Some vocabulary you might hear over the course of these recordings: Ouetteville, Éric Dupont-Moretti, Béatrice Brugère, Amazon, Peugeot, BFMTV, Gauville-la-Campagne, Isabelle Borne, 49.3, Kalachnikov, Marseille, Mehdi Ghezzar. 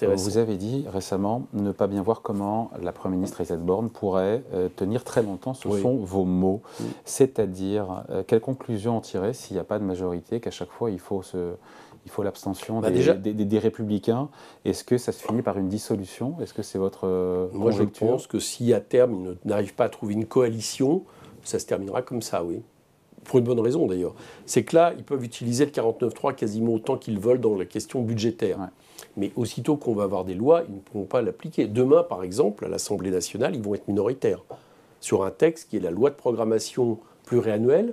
Vous avez dit récemment ne pas bien voir comment la Première ministre Isabelle Borne pourrait tenir très longtemps. Ce sont vos mots. Oui. C'est-à-dire, quelle conclusion en tirer s'il n'y a pas de majorité, qu'à chaque fois, il faut l'abstention des Républicains? Est-ce que ça se finit par une dissolution? Est-ce que c'est votre conjecture? Moi, je pense que si à terme, ils n'arrivent pas à trouver une coalition, ça se terminera comme ça, oui. Pour une bonne raison, d'ailleurs. C'est que là, ils peuvent utiliser le 49.3 quasiment autant qu'ils veulent dans la question budgétaire. Ouais. Mais aussitôt qu'on va avoir des lois, ils ne pourront pas l'appliquer. Demain, par exemple, à l'Assemblée nationale, ils vont être minoritaires. Sur un texte qui est la loi de programmation pluriannuelle,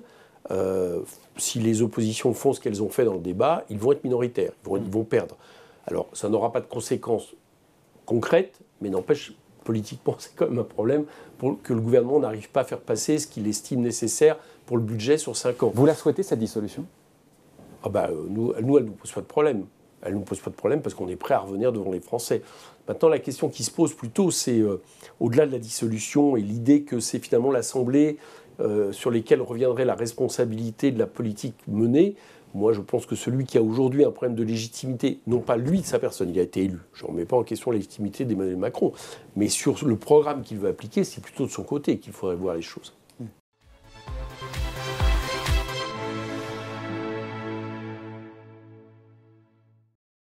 si les oppositions font ce qu'elles ont fait dans le débat, ils vont être minoritaires, ils vont perdre. Alors, ça n'aura pas de conséquences concrètes, mais n'empêche, politiquement, c'est quand même un problème pour que le gouvernement n'arrive pas à faire passer ce qu'il estime nécessaire pour le budget sur 5 ans. Vous la souhaitez, cette dissolution? Ah bah, nous, elle ne nous pose pas de problème. Elle ne nous pose pas de problème parce qu'on est prêt à revenir devant les Français. Maintenant, la question qui se pose plutôt, c'est au-delà de la dissolution et l'idée que c'est finalement l'Assemblée sur laquelle reviendrait la responsabilité de la politique menée. Moi, je pense que celui qui a aujourd'hui un problème de légitimité, non pas lui de sa personne, il a été élu. Je ne remets pas en question la légitimité d'Emmanuel Macron. Mais sur le programme qu'il veut appliquer, c'est plutôt de son côté qu'il faudrait voir les choses.